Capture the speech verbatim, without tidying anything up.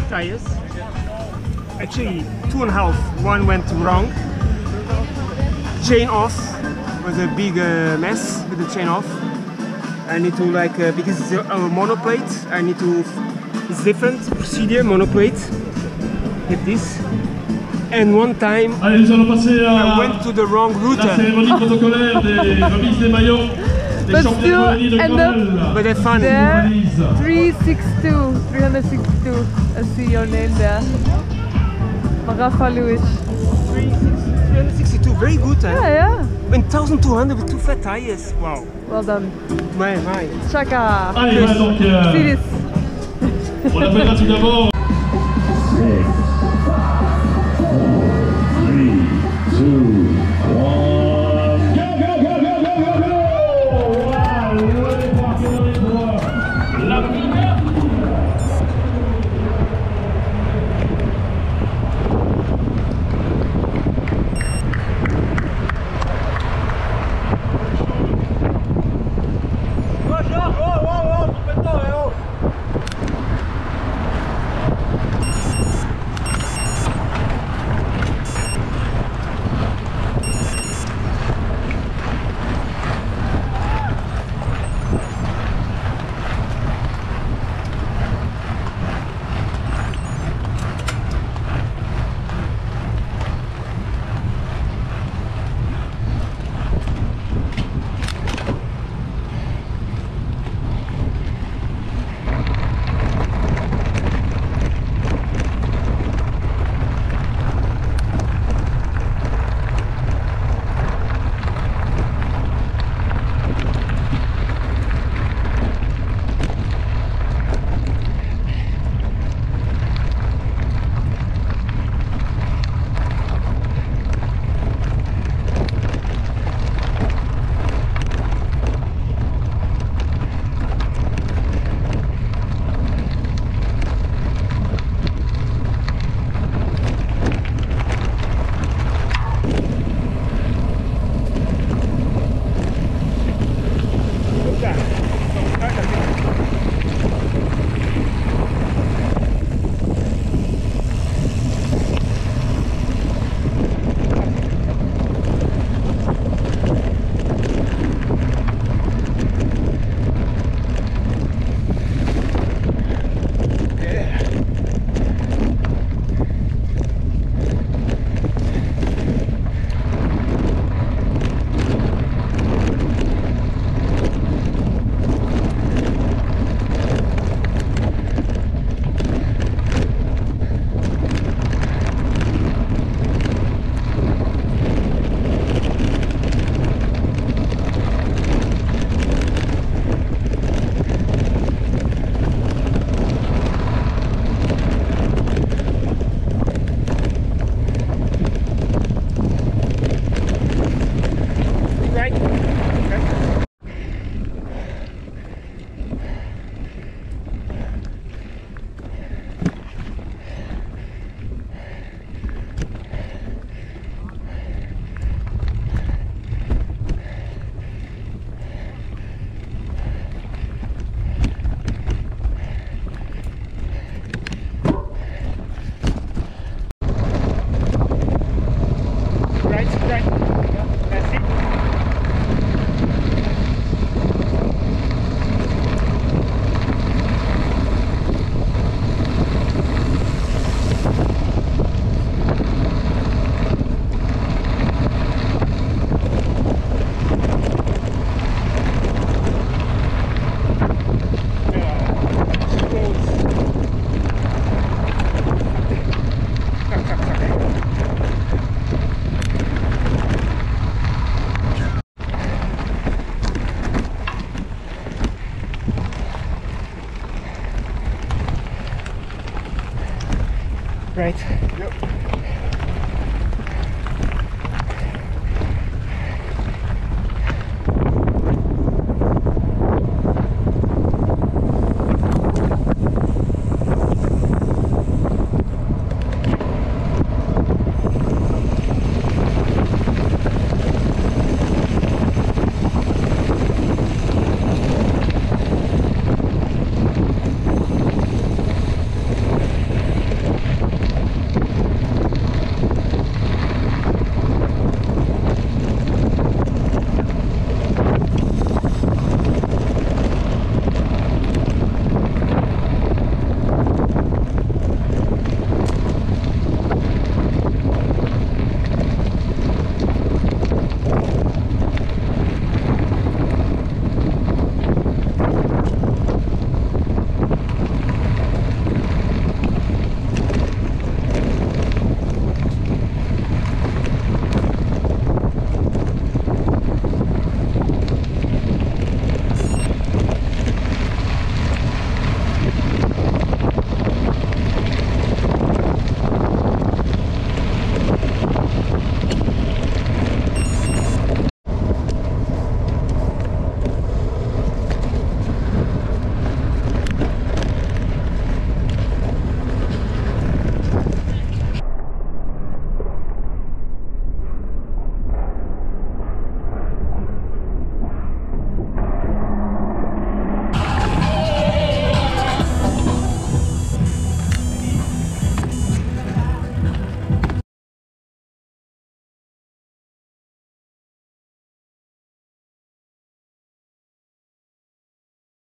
flat tires. Actually, two and a half. One went wrong. Chain off was a big uh, mess with the chain off. I need to like uh, because it's a monoplate. I need to. It's different procedure. Monoplate. Get this. And one time I went to the wrong route. But still end up there, three sixty-two, three sixty-two, I see your name there. Rafa Luis. three sixty-two, very good. Eh? Yeah, yeah. twelve hundred with two flat tires, wow. Well done. My, my. Chaka. Allez, ouais, donc, euh, see this. On l'appellera tout d'abord. six, five, four, three, two, one. Right. Yep.